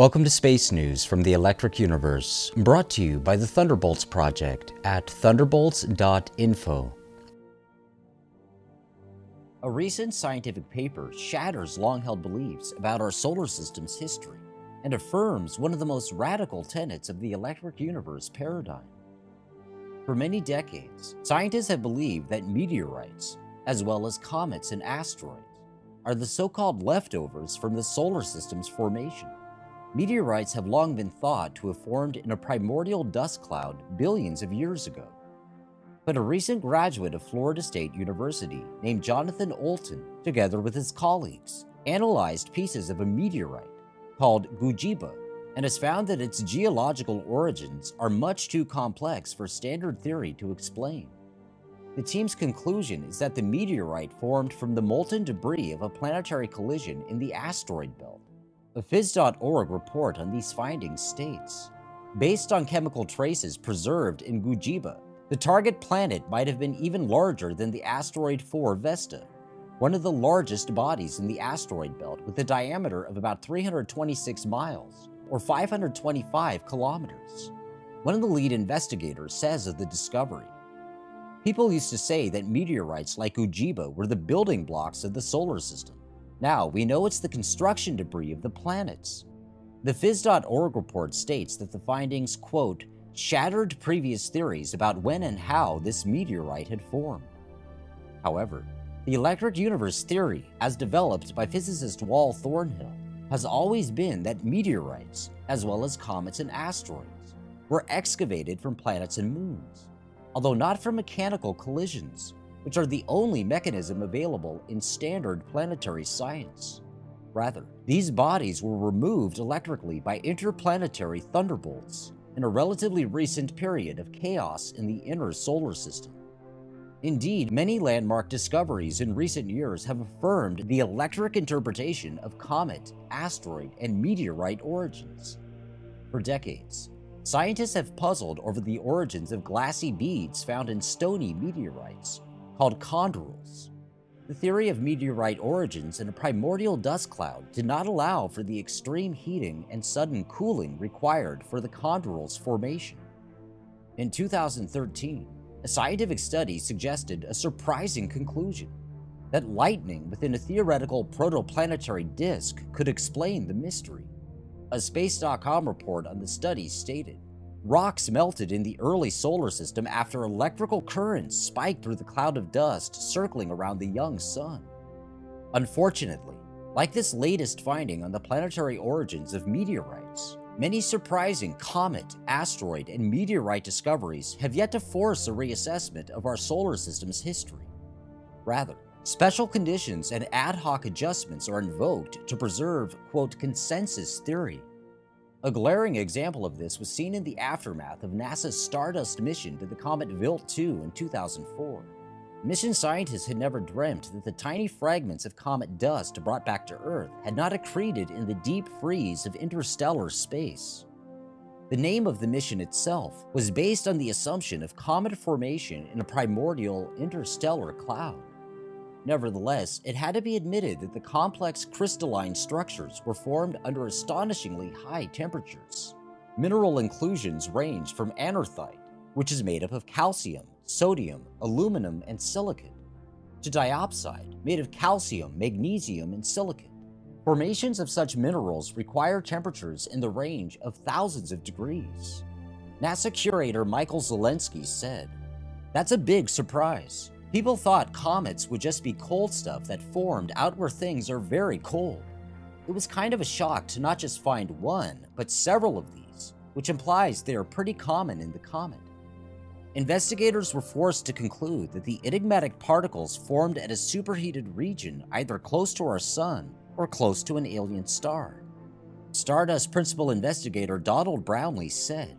Welcome to Space News from the Electric Universe, brought to you by the Thunderbolts Project at thunderbolts.info. A recent scientific paper shatters long-held beliefs about our solar system's history and affirms one of the most radical tenets of the Electric Universe paradigm. For many decades, scientists have believed that meteorites, as well as comets and asteroids, are the so-called leftovers from the solar system's formation. Meteorites have long been thought to have formed in a primordial dust cloud billions of years ago. But a recent graduate of Florida State University named Jonathan Olton, together with his colleagues, analyzed pieces of a meteorite called Gujiba and has found that its geological origins are much too complex for standard theory to explain. The team's conclusion is that the meteorite formed from the molten debris of a planetary collision in the asteroid belt. A phys.org report on these findings states, based on chemical traces preserved in Gujiba, the target planet might have been even larger than the asteroid 4 Vesta, one of the largest bodies in the asteroid belt with a diameter of about 326 miles, or 525 kilometers. One of the lead investigators says of the discovery, people used to say that meteorites like Gujiba were the building blocks of the solar system. Now we know it's the construction debris of the planets. The phys.org report states that the findings, quote, shattered previous theories about when and how this meteorite had formed. However, the Electric Universe theory, as developed by physicist Wal Thornhill, has always been that meteorites, as well as comets and asteroids, were excavated from planets and moons, although not from mechanical collisions, which are the only mechanism available in standard planetary science. Rather, these bodies were removed electrically by interplanetary thunderbolts in a relatively recent period of chaos in the inner solar system. Indeed, many landmark discoveries in recent years have affirmed the electric interpretation of comet, asteroid, and meteorite origins. For decades, scientists have puzzled over the origins of glassy beads found in stony meteorites, called chondrules. The theory of meteorite origins in a primordial dust cloud did not allow for the extreme heating and sudden cooling required for the chondrule's formation. In 2013, a scientific study suggested a surprising conclusion, that lightning within a theoretical protoplanetary disk could explain the mystery. A Space.com report on the study stated, rocks melted in the early solar system after electrical currents spiked through the cloud of dust circling around the young sun. Unfortunately, like this latest finding on the planetary origins of meteorites, many surprising comet, asteroid, and meteorite discoveries have yet to force a reassessment of our solar system's history. Rather, special conditions and ad hoc adjustments are invoked to preserve, quote, consensus theory. A glaring example of this was seen in the aftermath of NASA's Stardust mission to the comet VLT-2 in 2004. Mission scientists had never dreamt that the tiny fragments of comet dust brought back to Earth had not accreted in the deep freeze of interstellar space. The name of the mission itself was based on the assumption of comet formation in a primordial interstellar cloud. Nevertheless, it had to be admitted that the complex crystalline structures were formed under astonishingly high temperatures. Mineral inclusions ranged from anorthite, which is made up of calcium, sodium, aluminum, and silicate, to diopside, made of calcium, magnesium, and silicate. Formations of such minerals require temperatures in the range of thousands of degrees. NASA curator Michael Zolensky said, "That's a big surprise. People thought comets would just be cold stuff that formed out where things are very cold. It was kind of a shock to not just find one, but several of these, which implies they are pretty common in the comet." Investigators were forced to conclude that the enigmatic particles formed at a superheated region either close to our sun or close to an alien star. Stardust principal investigator Donald Brownlee said,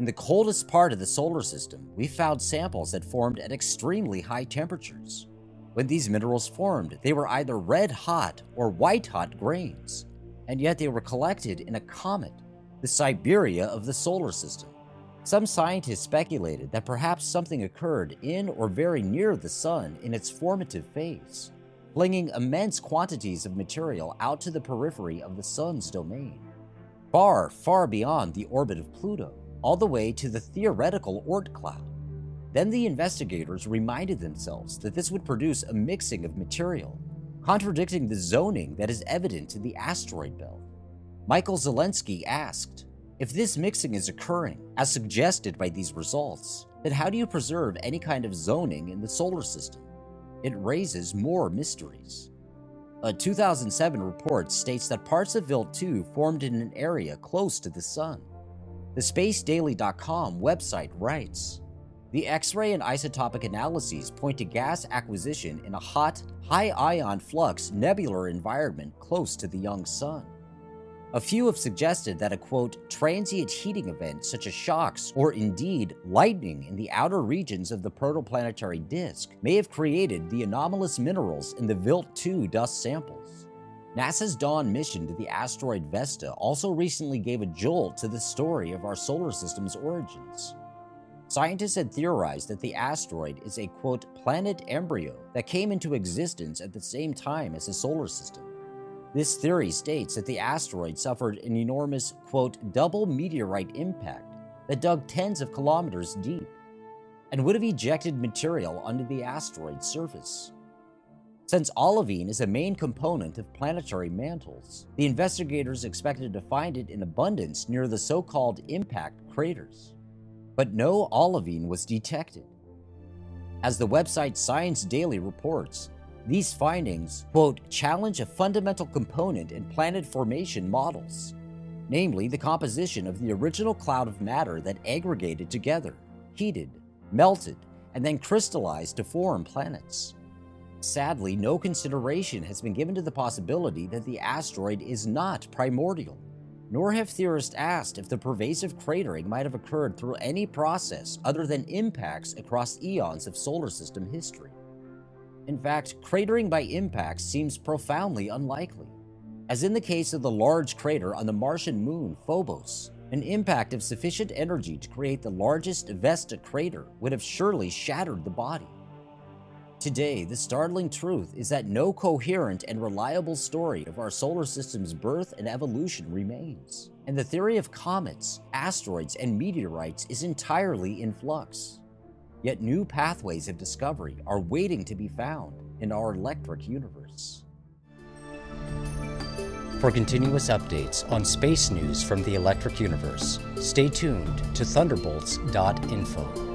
in the coldest part of the solar system, we found samples that formed at extremely high temperatures. When these minerals formed, they were either red-hot or white-hot grains, and yet they were collected in a comet, the Siberia of the solar system. Some scientists speculated that perhaps something occurred in or very near the sun in its formative phase, flinging immense quantities of material out to the periphery of the sun's domain. far, far beyond the orbit of Pluto, all the way to the theoretical Oort cloud. Then the investigators reminded themselves that this would produce a mixing of material, contradicting the zoning that is evident in the asteroid belt. Michael Zolensky asked, if this mixing is occurring, as suggested by these results, then how do you preserve any kind of zoning in the solar system? It raises more mysteries. A 2007 report states that parts of VLT-2 formed in an area close to the Sun. The SpaceDaily.com website writes, the X-ray and isotopic analyses point to gas acquisition in a hot, high-ion flux nebular environment close to the young Sun. A few have suggested that a, quote, transient heating event such as shocks or indeed lightning in the outer regions of the protoplanetary disk may have created the anomalous minerals in the VLT-2 dust samples. NASA's Dawn mission to the asteroid Vesta also recently gave a jolt to the story of our solar system's origins. Scientists had theorized that the asteroid is a, quote, planet embryo that came into existence at the same time as the solar system. This theory states that the asteroid suffered an enormous, quote, double meteorite impact that dug tens of kilometers deep and would have ejected material under the asteroid's surface. Since olivine is a main component of planetary mantles, the investigators expected to find it in abundance near the so-called impact craters. But no olivine was detected. As the website Science Daily reports, these findings, quote, challenge a fundamental component in planet formation models, namely the composition of the original cloud of matter that aggregated together, heated, melted, and then crystallized to form planets. Sadly, no consideration has been given to the possibility that the asteroid is not primordial, nor have theorists asked if the pervasive cratering might have occurred through any process other than impacts across eons of solar system history. In fact, cratering by impact seems profoundly unlikely, as in the case of the large crater on the Martian moon Phobos, an impact of sufficient energy to create the largest Vesta crater would have surely shattered the body. Today, the startling truth is that no coherent and reliable story of our solar system's birth and evolution remains, and the theory of comets, asteroids, and meteorites is entirely in flux. Yet new pathways of discovery are waiting to be found in our electric universe. For continuous updates on space news from the electric universe, stay tuned to thunderbolts.info.